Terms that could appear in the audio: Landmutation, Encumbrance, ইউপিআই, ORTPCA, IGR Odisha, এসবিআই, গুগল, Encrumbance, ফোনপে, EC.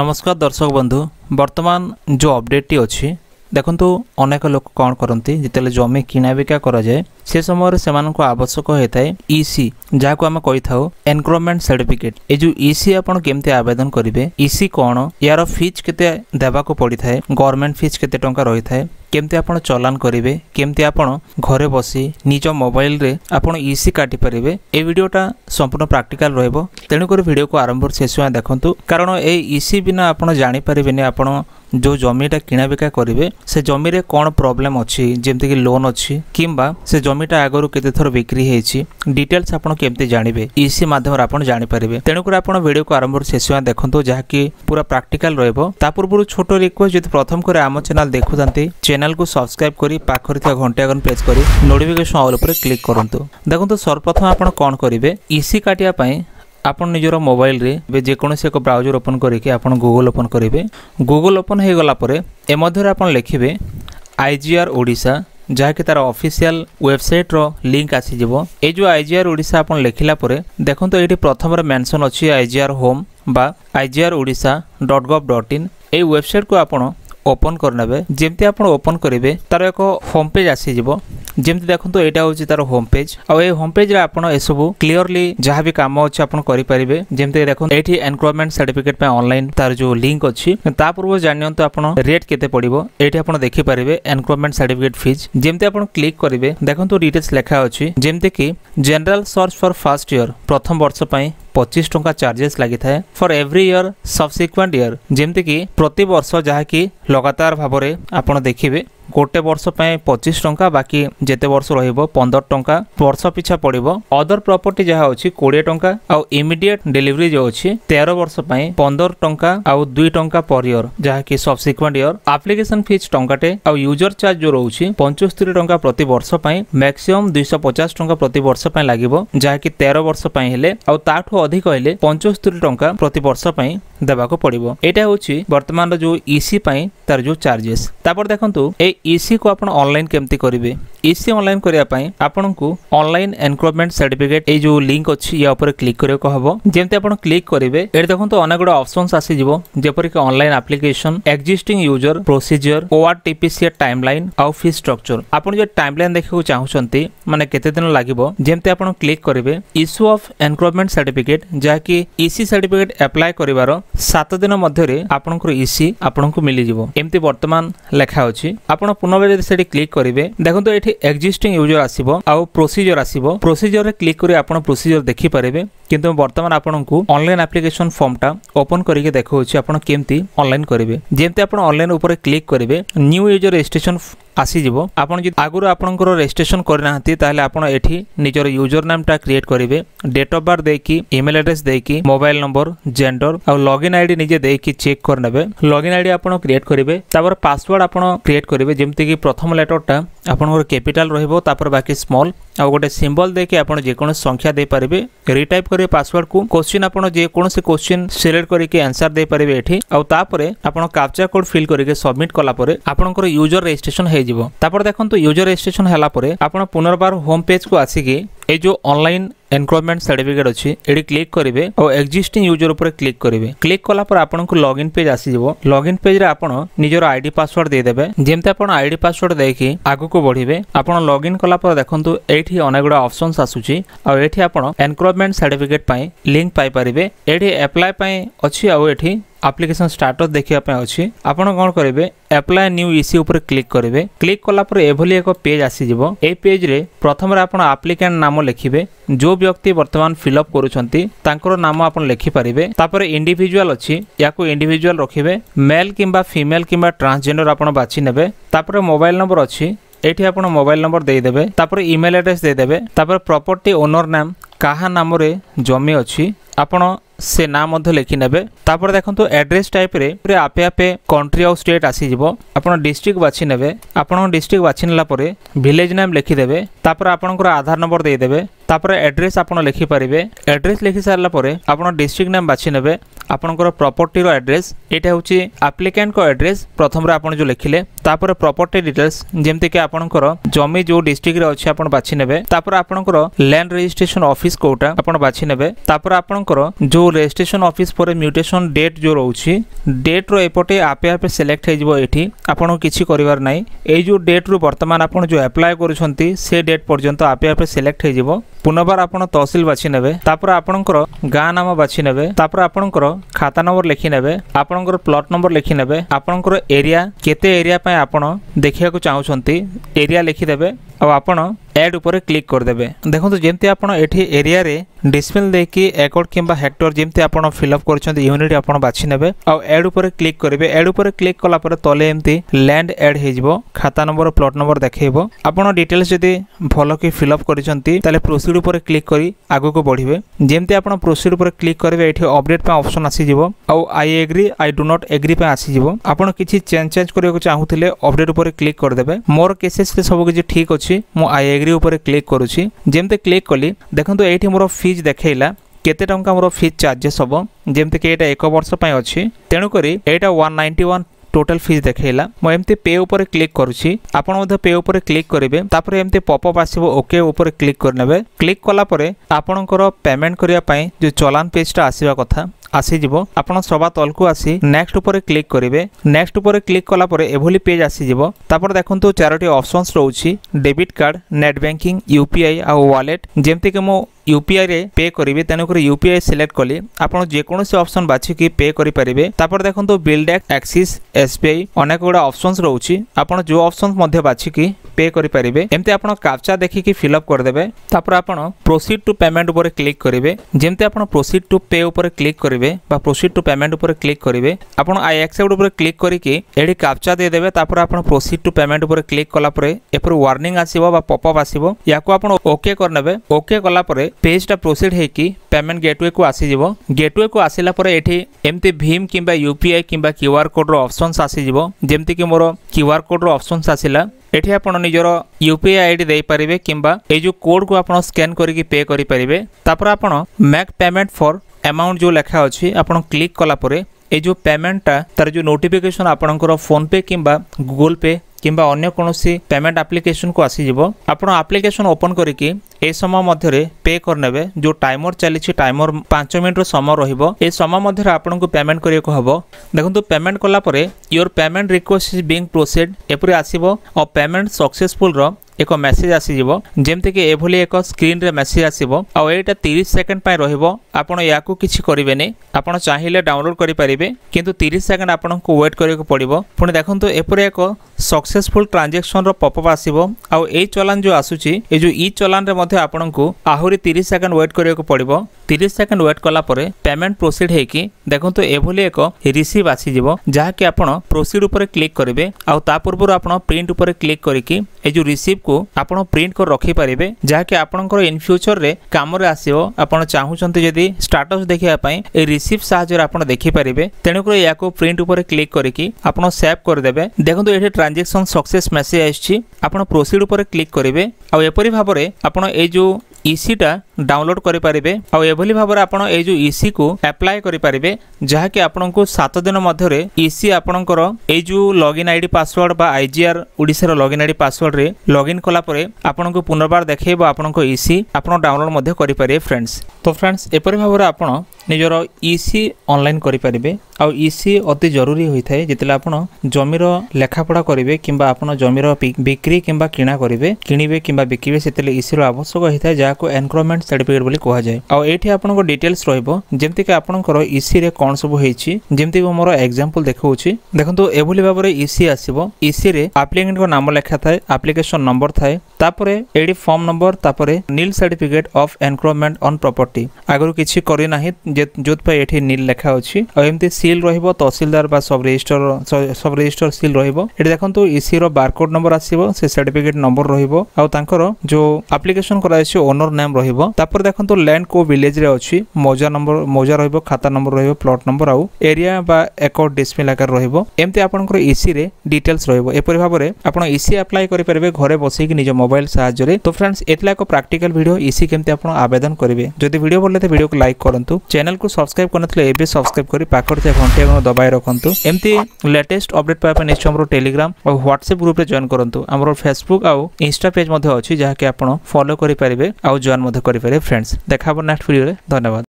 নমস্কার দর্শক বন্ধু, বর্তমান যে অপডেটটি অছি দেখন্তু অনেক লোক কোন করন্তি যেতলে জমি কিনা বিকা করা যায় সে সময় সেমানকো আবশ্যক হয়ে থাকে ইসি, যাহাকু আমি কই থাও এনক্রোমেন্ট সার্টিফিকেট। এই যে ইসি আপন কেমতে আবেদন করিবে, ইসি কোন, ইয়ার ফিজ কেতে দেবাকো পড়ি থাকে, গভর্নমেন্ট ফিজ কেতে টঙ্কা রই থাকে, কেমতে আপন চলান করিবে, কেমতে আপন ঘরে বসি নিজ মোবাইল রে আপন ইসি কাটি পারিবে। এই ভিডিওটা সম্পূর্ণ প্র্যাকটিক্যাল রইব, তেণু করে ভিডিওকু আরম্ভর শেষ পর্যন্ত দেখন্তু, কারণ এই ইসি বিনা আপন জানি পারিবেনি আপন যে জমিটা কিনা বিকা করিবে সে জমিরে কোন প্রবলেম অছি, যেমতি কি লোন অছি কিংবা সে জমিটা আগরু কেতে থর বিক্রি হয়েছি, ডিটেলস আপন কেমতে জানিবে ইসি মাধ্যমে আপন জানি পারিবে। তেণু করে আপন ভিডিওকু আরম্ভর শেষ পর্যন্ত দেখন্তু, যাহাকি পুরা প্র্যাকটিক্যাল রইব। তা পূর্বরু ছোট রিকোয়েস্ট, যদি প্রথম করে আমার চ্যানেল দেখুথান্তি চ্যানেলকু সাবস্ক্রাইব করি পাখরে থাকা ঘণ্টা আইকন প্রেস করি নোটিফিকেশন অল উপরে ক্লিক করন্তু। দেখন্তু সর্বপ্রথম আপন কোন করিবে, ইসি কাটিয়া পাই আপন নিজের মোবাইল রে যেকোনসি এক ব্রাউজর ওপেন করিকি আপন গুগল ওপেন করিবে। গুগল ওপেন হয়ে গলা পরে এ মধ্যে আপন লিখিবে IGR ওড়িশা, যাহাকি তার অফিসিয়াল ওয়েবসাইটর লিঙ্ক আসিযোগ। এই যে IGR ওড়িশা আপন লেখিলা পরে দেখুন তো এটি প্রথমে মেনশন অছি IGR হোম বা IGR odisha.gov.in। এই ওয়েবসাইট কু আপন ওপেন করে নেবে। যেমতি আপন ওপেন করিবে তার এক হোম পেজ আসিযোগ, যেমতি দেখুন তো এটা হচ্ছে তার হোম পেজ। আর এই হোম পেজে আপনার এসবু ক্লিয়রলি যা বি কাম অছে আপনার করিপারে। যেমতি দেখুন এটি এনক্রোচমেন্ট সার্টিফিকেট পাই অনলাইন তার যে লিঙ্ক অছি, তা পূর্ব জানিয়ন্তু আপনার রেট কেতে পড়িব। এটি আপনার দেখিপারে এনক্রোচমেন্ট সার্টিফিকেট ফিজ, যেমতি আপনার ক্লিক করিবে দেখুন ডিটেলস লেখা অছি, যেমতি কি general search for first year, প্রথম বর্ষ পাই 25 ଟଙ୍କା ଚାର୍ଜେସ୍ ଲାଗିଥାଏ। For every year subsequent year, ଯେମିତିକି ପ୍ରତିବର୍ଷ ଯାହାକି ଲଗାତାର ଭାବରେ ଆପଣ ଦେଖିବେ ଗୋଟେ ବର୍ଷ ପାଇଁ 25 ଟଙ୍କା, ବାକି ଯେତେ ବର୍ଷ ରହିବ 15 ଟଙ୍କା ବର୍ଷ ପିଛା ପଡ଼ିବ। ଅଦର ପ୍ରପର୍ଟି ଯାହା ଅଛି 20 ଟଙ୍କା, ଆଉ ଇମିଡିଏଟ୍ ଡେଲିଭରି ଯେଉଁ ଅଛି 13 ବର୍ଷ ପାଇଁ 15 ଟଙ୍କା ଆଉ 2 ଟଙ୍କା ପର୍ ଇୟର୍, ଯାହାକି ସବସିକ୍ୱେଣ୍ଟ ଇୟର୍। ଆପ୍ଲିକେସନ୍ ଫିଜ୍ ଟଙ୍କାଟେ, ଆଉ ୟୁଜର ଚାର୍ଜ ଯେଉଁ ରହୁଛି 75 ଟଙ୍କା ପ୍ରତି ବର୍ଷ ପାଇଁ, ମ୍ୟାକ୍ସିମମ୍ 250 ଟଙ୍କା ପ୍ରତି ବର୍ଷ ପାଇଁ ଲାଗିବ, ଯାହାକି 13 ବର୍ଷ ପାଇଁ ହେଲେ, ଆଉ ତାଠୁ ଅଧିକ ହେଲେ 75 ଟଙ୍କା ପ୍ରତି ବର୍ଷ ପାଇଁ ଦେବାକୁ ପଡ଼ିବ। ଏଇଟା ହେଉଛି ବର୍ତ୍ତମାନର ଯେଉଁ ଇସି ପାଇଁ ତାର ଯେଉଁ ଚାର୍ଜେସ୍। ତାପରେ ଦେଖନ୍ତୁ ଏ ଇସି କୁ ଆପଣ ଅନଲାଇନ୍ କେମିତି କରିବେ। ଇସି ଅନଲାଇନ୍ କରିବା ପାଇଁ ଆପଣଙ୍କୁ ଅନଲାଇନ୍ ଏନକ୍ରୋଚମେଣ୍ଟ ସାର୍ଟିଫିକେଟ୍ ଏଇ ଯେଉଁ ଲିଙ୍କ୍ ଅଛି ୟା ଉପରେ କ୍ଲିକ୍ କରିବାକୁ ହେବ। ଯେମିତି ଆପଣ କ୍ଲିକ୍ କରିବେ ଏଠି ଦେଖନ୍ତୁ ଅନେକ ଗୁଡ଼ିଏ ଅପସନ୍ସ ଆସିଯିବ, ଯେପରିକି online application, existing user, procedure, ORTPCA timeline ଆଉ ଫି ଷ୍ଟ୍ରକ୍ଚର। ଆପଣ ଯଦି ଟାଇମ୍ ଲାଇନ୍ ଦେଖିବାକୁ ଚାହୁଁଛନ୍ତି ମାନେ କେତେ ଦିନ ଲାଗିବ, ଯେମିତି ଆପଣ କ୍ଲିକ୍ କରିବେ ଇସ୍ୟୁ ଅଫ୍ ଏନକ୍ରୋଚମେଣ୍ଟ ସାର୍ଟିଫିକେଟ୍, ଯାହାକି ଇସି ସାର୍ଟିଫିକେଟ୍ ଆପ୍ଲାଏ କରିବାର 7 ଦିନ ମଧ୍ୟରେ ଆପଣଙ୍କର ଇସି ଆପଣଙ୍କୁ ମିଳିଯିବ, ଏମିତି ବର୍ତ୍ତମାନ ଲେଖା ଅଛି। ଆପଣ পুনরায় যদি সেটি ক্লিক করবে দেখুন এটি এক্সিস্টিং ইউজর আসব, আউ প্রোসিজর আসব। প্রোসিজরে ক্লিক করে আপনার প্রোসিজর দেখিপারে, কিন্তু বর্তমান আপনার অনলাইন আপ্লিকেশন ফর্মটা ওপেন করি দেখাচ্ছি আপনার কেমতি অনলাইন করবে। যেমতি আপনার অনলাইন উপরে ক্লিক করবে নিউ ইউজর রেজিস্ট্রেশন আসিযোগ। আপনার যদি আগুর আপনার রেজিস্ট্রেশন করে না তাহলে আপনার এটি নিজের ইউজর নামটা ক্রিয়েট করবে, ডেট অফ বার্থ দিয়ে, ইমেল আড্রেস দিয়ে, মোবাইল নম্বর, জেন্ডর আর লগইন আইডি নিজে দিয়ে চেক করে নেবে। লগইন আইডি আপনার ক্রিয়েট করবে, তারপরে পাসওয়ার্ড আপনার ক্রিয়েট করবে, যেমতিকি প্রথম লেটরটা আপনার ক্যাপিটাল রহব, তারপরে বাকি স্মল আর গোটে সিম্বল দিয়ে আপনার যেকোন সংখ্যা দিয়েপারে। রিটাইপ করে পাসওয়ার্ড কু কোশ্চিন আপনার যেকোন কোশ্চিন সিলেক্ট করি আনসার দিয়েপারে এটি, আপরে আপনার ক্যাপচা কোড ফিল করি সবমিট কলাপরে আপনার ইউজর রেজিস্ট্রেশন হয়ে যাব। তারপরে দেখুন ইউজর রেজিস্ট্রেশন হলাপরে আপনার পুনর্বার হোম পেজ কু আসিকি এই যে অনলাইন এনক্রোচমেন্ট সার্টিফিকেট অছি এটি ক্লিক করবে আর এক্সিস্টিং ইউজর উপরে ক্লিক করবে। ক্লিক কলাপরে আপনার লগইন পেজ আসিযোগ। লগইন পেজে আপনার নিজের আইডি পাসওয়ার্ড দিয়েদেবে, যেমতি আপনার আইডি পাসওয়ার্ড দিয়ে আগুক বড়বে। আপনার লগইন কলাপরে দেখুন এইটি অনেকগুলো অপসনস আসুচি, আর এটি আপনার এনক্রোচমেন্ট সার্টিফিকেট পাই লিঙ্ক পাইপারে। এটি আপ্লাই পাই অছি, আর এটি আপ্লিকেশন স্টাটস দেখা অছি। আপনার কোণ করবে আপ্লাই নিউ ইসি উপরে ক্লিক করবে। ক্লিক কলাপরে এভাবে এক পেজ আসিযোগ। এই পেজে প্রথমে আপনার আপ্লিকান্ট নাম লিখবে, যে ব্যক্তি বর্তমান ফিল আপ করছেন তাঁর নাম আপনার লিখিপারে। তাপরে ইন্ডিভিজুয়াল অছি, ইয়াকু ইন্ডিভিজুয়াল রাখবে, মেল কিংবা ফিমেল কিংবা ট্রান্সজেন্ডর আপনার বাছি নেবে। তাপরে মোবাইল নম্বর অছি, এটি আপনার মোবাইল নম্বর দিয়েদেবে। তাপরে ইমেল আড্রেস দিয়েদেবে। তাপরে প্রপর্টি ওনর নাম, কাহা নামরে জমি অছি আপনার সে নাম লিখি নেবে। তারপরে দেখুন আড্রেস টাইপরে আপে আপে কন্ট্রি আউ স্টেট আসিযোগ। আপনার ডিস্ট্রিক্ট বাছি নেবে। আপনার ডিস্ট্রিক্ট বাছি নেলা পরে ভিলেজ নাম লিখিদেবে। তারপরে আপনার আধার নম্বর দিয়েদেবে। তারপরে আড্রেস আপনার লিখিপারে। আড্রেস লিখি সারা পরে আপনার ডিস্ট্রিক্ট নাম বাছি নেবে। আপনার প্রপর্টির আড্রেস এটা হচ্ছে আপ্লিকান্ট আড্রেস প্রথমে আপনার যে লিখিলে, তারপরে প্রপর্টি ডিটেলস যেমতিকি আপনার জমি যে ডিস্ট্রিক্টরে অছে আপনার বাছি নেবে। তারপরে আপনার ল্যান্ড রেজিস্ট্রেশন অফিস কোটা আপনার বাছি নেবে। তারপরে আপনার যে রেজিস্ট্রেশন অফিস পরে মিউটেশন ডেট যে রয়েছে ডেট্র এপটে আপে আপে সিলেক্ট হয়ে যাব। এটি আপনার কিছু করবার নাই। এই যে ডেট্রু বর্তমান আপনার যে আপ্লাই করছেন সে ডেট পর্যন্ত আপে আপে সিলেক্ট হয়ে যাব। পুনর্বার আপনার তহসিল বাছি নেবে। তারপরে আপনার গাঁ নাম বাছি নেবে। তারপরে আপনার খাতা নম্বর লিখি নেবে। আপনার প্লট নম্বর লিখি নেবে। আপনার এরিয়া কেতে এরিয়া পাই আপনার দেখা চাহুন এরিয়া লিখিদেবে। আপনার এড উপরে ক্লিক করেদেবে। দেখুন যেমতি আপনার এটি এরিয়ার ডিসমিল দেখি একর কিংবা হেক্টর যেমতি আপনার ফিল আপ করছেন ইউনিট আপনার বাছি নেবে। এড উপরে ক্লিক করবে। এড উপরে ক্লিক কলাপরে তলে এমতি ল্যান্ড এড হয়ে যাব। খাতা নম্বর প্লট নম্বর দেখাইব। আপনার ডিটেলস যদি ভালকি ফিল আপ করছেন তাহলে প্রোসিড উপরে ক্লিক করে আগুক বড়বে। যেমতি আপনার প্রোসিড উপরে ক্লিক করবে এটি অপডেট পাই অপশন আসিযোগ। I agree I do not agree পাই আসিযোগ। আপনার কিছু চেঞ্জ করা চাহুলে অপডেট উপরে ক্লিক করেদেবে। মোর কেসেস সব কিছু ঠিক অছি। মু আই এগ্রি উপরে ক্লিক করুছি। যেমতে ক্লিক কলি দেখুন এইটি মোর ফিজ দেখাইলা কেতে টাকা মোর ফিজ চার্জেস হব। যেমতিকি এটা 1 বর্ষ পাই অছি। তেণুকরি এইটা 191 টোটাল ফিজ দেখাইলা। মু এমতি পে উপরে ক্লিক করুছি। আপনার মধ্যে পে উপরে ক্লিক করবে। তারপরে এমতি পপআপ আসিব। ওকে উপরে ক্লিক করে নেবে। ক্লিক কলা পরে আপনার পেমেন্ট করিয়া পাই যে চলান পেজটা আসিবা কথা আসিযোগ। আপনার সবা তলকু আসি নেক্সট উপরে ক্লিক করবে। নেক্সট উপরে ক্লিক কলাপরে এভাবে পেজ আসিযোগ। তারপরে দেখুন 4টি অপশনস রয়েছে debit card net banking ইউপিআই আউ ওয়ালেট। যেমতিকি মু ইউপিআই রে পে করবি। তেণুকরি ইউপিআই সিলেক্ট কলি। আপনার যেকোনসি অপশন বাছিকি পে করে পারিবে। তারপরে দেখুন বিলড্যাক্স অ্যাক্সিস এসবিআই অনেক গুড়া অপশনস রয়েছে। আপনার যে অপশনস মধ্যে বাছিকি পে করে পারিবে। এমতি আপনার কাপচা দেখিকি ফিল আপ করেদেবে। তারপরে আপনার প্রোসিড টু পেমেন্ট উপরে ক্লিক করবে। যেমতি আপনার প্রোসিড টু পে উপরে ক্লিক করবে বা প্রোসিড টু পেমেন্ট উপরে ক্লিক করবে। আপনার আই অ্যাকসেপ্ট উপরে ক্লিক করিকি এটি কাপচা দিয়ে দেবে। তারপরে আপনার প্রোসিড টু পেমেন্ট উপরে ক্লিক কলাপরে এপরে ওয়ার্নিং আসিব বা পপআপ আসিব। ইয়াকু আপনার ওকে করনেবে। ওকে কলাপরে পেজটা প্রোসিড হইকি পেমেন্ট গেটওয়ে কু আসিযোগ। গেটওয়ে কু আসিলা পরে এটি এমতি ভীম কিংবা ইউপিআই কিংবা কিউআর কোডর অপশনস আসিযোগ। যেমতিকি মোর কিউআর কোডর অপশনস আসিলা। এটি আপনার নিজের ইউপিআই আইডি দিয়ে কিংবা এই যে কোড কু আপনার স্ক্যান করিকি পে করে পারিবে। তারপরে আপনার মেক পেমেন্ট ফর অ্যামাউন্ট যে লেখা অছি আপনার ক্লিক কলাপরে এই যে পেমেন্টটা তার যে নোটিফিকেশন আপনার ফোনপে কিংবা গুগল পে কিংবা অন্য কোনসি পেমেন্ট আপ্লিকেশন কু আসিযোগ। আপনার আপ্লিকেশন ওপেন করিকি এই সময় মধ্যে পে করনেবে। যে টাইমর চালিছি টাইমর 5 মিনিটর সময় রহিব। এই সময় মধ্যে আপনার পেমেন্ট করিয়াকু হব। দেখুন পেমেন্ট কলাপরে your payment request is being processed এপরি আসিব। ও পেমেন্ট সকসেসফুল র এক মেসেজ আসিযোগ। যেমতিকি এভাবে এক স্ক্রিনে মেসেজ আসিব। এইটা 30 সেকেন্ড পাই রহিব। আপনার ইয়াকু কিছু করবেনি। আপনার চাইলে ডাউনলোড করে পারিবে কিন্তু 30 সেকেন্ড আপনার ওয়েট করিয়াকু পড়িব। পুনি দেখুন এপরি এক सक्सेसफुल ट्रांजैक्शन रो पॉपअप आसीबो। आउ ए चलान जो आसुची ए जो ई चलान रे मध्ये आपन को आहुरी 30 सेकंड वेट करियो को पड़िबो। 30 सेकंड वेट कला परे पेमेंट प्रोसीड हे कि देखो तो एभली एक रिसीव आसीजिवो जहा कि आपन प्रोसीड ऊपर क्लिक करिवे। आउ ता पूर्व आपन प्रिंट ऊपर क्लिक करिकि ए जो रिसीव को आपन प्रिंट कर रखि पारिबे जहा कि आपन को इन फ्यूचर रे काम रे आसीबो। आपन चाहू छथि यदि स्टेटस देखिया पई ए रिसीव सहायता आपन देखि पारिबे। तेनु को या को प्रिंट ऊपर क्लिक करिकि आपन सेव कर देबे। देखो तो एठी ट्रांजेक्शन सक्सेस मेसेज आइछि। आपण प्रोसीड ऊपर क्लिक करेंगे। आ एपरी भाव में आपण ए जो इसी टा डाउनलोड कर पारे। आ एभली भाव में आपण ए जो इसी को अप्लाई कर पारे जहा कि आपण को 7 दिन मधरे इसी आपणकर ए जो लॉगिन आईडी पासवर्ड बा आईजीआर ओडिसा रो लॉगिन आईडी पासवर्ड रे लॉगिन कला परे आपण को पुनर्बार देखेबो आपण को इसी आपण डाउनलोड मधे कर पारे फ्रेंड्स। तो फ्रेंड्स एपरी भाव में आपण निजर इसी ऑनलाइन कर पारे। आ इसी अति जरूरी होइथाय जेतले आपण जमीर लेखापड़ा करिवे किंबा आपण जमीर बिक्री किंबा किणा करिवे किणिबे किंबा बिकिबे सेतले इसी रो आवश्यक होइथाय जहा को एनक्रमेंट सर्टिफिकेट बोली कहा जाए। आ एठी आपनको डिटेल्स रहइबो जेमति कि आपनकर इसी रे कोन सब होइछि। जेमति मोर एग्जांपल देखौछि। देखंतु एभली भाव रे इसी आसीबो। इसी रे एप्लिकेंट को नाम लेखा थाए एप्लिकेशन नंबर थाए तापरे एडी फॉर्म नंबर तापरे nil certificate of encumbrance on property आगरु किछि करि नाही जोत पय एठी नील लेखा होछि। आ एमति सील रहिबो तहसीलदार बा सब रजिस्टर सील रहिबो। एडी देखंतु इसी रो बारकोड नंबर आसीबो से सर्टिफिकेट नंबर रहिबो। आ तांकर जो एप्लिकेशन करा छै ओनर नेम रहिबो। तापर देखो तो लैंड को विलेज रे अछि मौजा नंबर मौजा रहइबो खाता नंबर रहइबो प्लॉट नंबर आउ एरिया बा एको डिस्मिल आकार रहइबो एमते आपनकर ईसी रे डिटेल्स रहइबो एपर भाबरे आपण ईसी अप्लाई करि परबे घरे बसै कि निज मोबाइल सहाय्य रे। तो फ्रेंड्स एतला एको प्रैक्टिकल वीडियो ईसी केमते आपण आवेदन करिवे। जदि वीडियो भल लगे वीडियो को लाइक करंतु, चैनल को सब्सक्राइब करनथले एबे सब्सक्राइब करि पाकर ते घंटे गन दबाय रखंतु। एमते लेटेस्ट अपडेट पाए पर नेक्स्ट हमरो टेलीग्राम और व्हाट्सएप ग्रुप रे जॉइन करंतु। हमरो फेसबुक आउ इंस्टा पेज मध्ये अछि जहा के आपण फॉलो करि परबे आउ जॉइन मध्ये करि परबे। फ्रेंड्स देखा नेक्स्ट वीडियो रे, धन्यवाद।